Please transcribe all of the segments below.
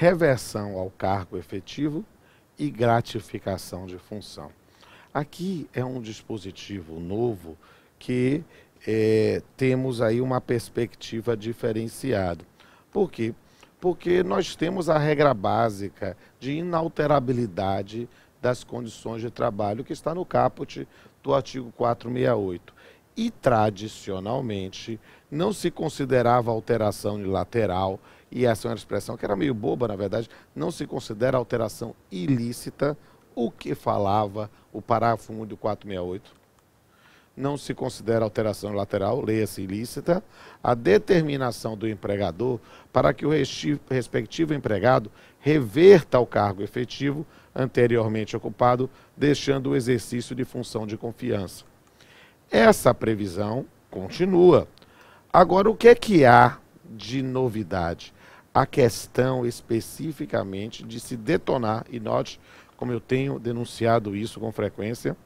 reversão ao cargo efetivo e gratificação de função. Aqui é um dispositivo novo que temos aí uma perspectiva diferenciada. Por quê? Porque nós temos a regra básica de inalterabilidade das condições de trabalho que está no caput do artigo 468. E, tradicionalmente, não se considerava alteração unilateral, e essa é uma expressão que era meio boba, na verdade, não se considera alteração ilícita, o que falava o parágrafo 1 do 468. Não se considera alteração unilateral, leia-se ilícita, a determinação do empregador para que o respectivo empregado reverta ao cargo efetivo anteriormente ocupado, deixando o exercício de função de confiança. Essa previsão continua. Agora, o que é que há de novidade? A questão especificamente de se detonar, e note como eu tenho denunciado isso com frequência,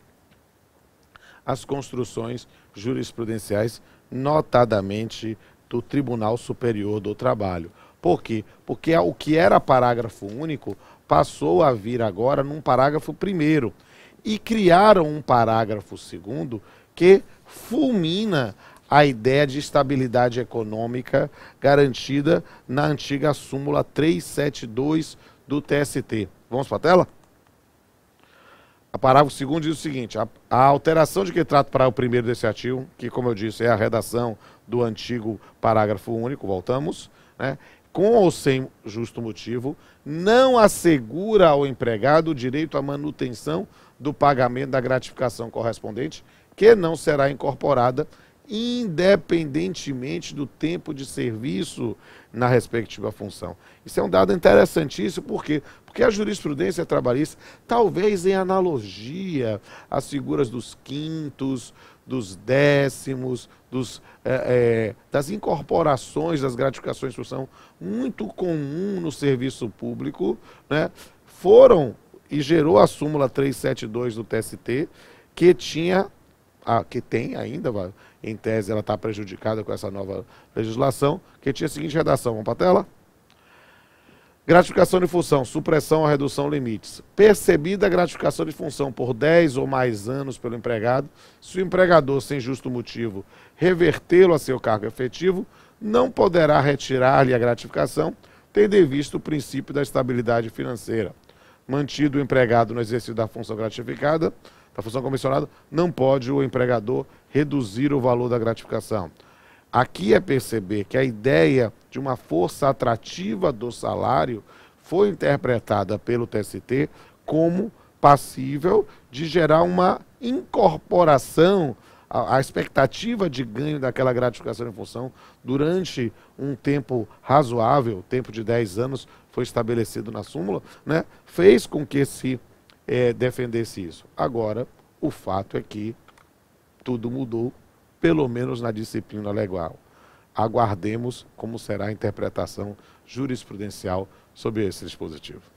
as construções jurisprudenciais, notadamente do Tribunal Superior do Trabalho. Por quê? Porque o que era parágrafo único passou a vir agora num parágrafo primeiro e criaram um parágrafo segundo que fulmina a ideia de estabilidade econômica garantida na antiga súmula 372 do TST. Vamos para a tela? O parágrafo 2 diz o seguinte: a alteração de que trata o parágrafo 1 desse artigo, que, como eu disse, é a redação do antigo parágrafo único, voltamos, né, com ou sem justo motivo, não assegura ao empregado o direito à manutenção do pagamento da gratificação correspondente, que não será incorporada independentemente do tempo de serviço na respectiva função. Isso é um dado interessantíssimo, por quê? Porque a jurisprudência trabalhista, talvez em analogia às figuras dos quintos, dos décimos, das incorporações, das gratificações de função, muito comum no serviço público, né, foram e gerou a súmula 372 do TST, que tinha... que tem ainda, em tese ela está prejudicada com essa nova legislação, que tinha a seguinte redação, vamos para a tela? Gratificação de função, supressão ou redução limites. Percebida a gratificação de função por 10 ou mais anos pelo empregado, se o empregador, sem justo motivo, revertê-lo a seu cargo efetivo, não poderá retirar-lhe a gratificação, tendo em vista o princípio da estabilidade financeira. Mantido o empregado no exercício da função gratificada, da função comissionada, não pode o empregador reduzir o valor da gratificação. Aqui é perceber que a ideia de uma força atrativa do salário foi interpretada pelo TST como passível de gerar uma incorporação, a expectativa de ganho daquela gratificação em função durante um tempo razoável, tempo de 10 anos foi estabelecido na súmula, né, fez com que se defendesse isso. Agora, o fato é que tudo mudou, pelo menos na disciplina legal. Aguardemos como será a interpretação jurisprudencial sobre esse dispositivo.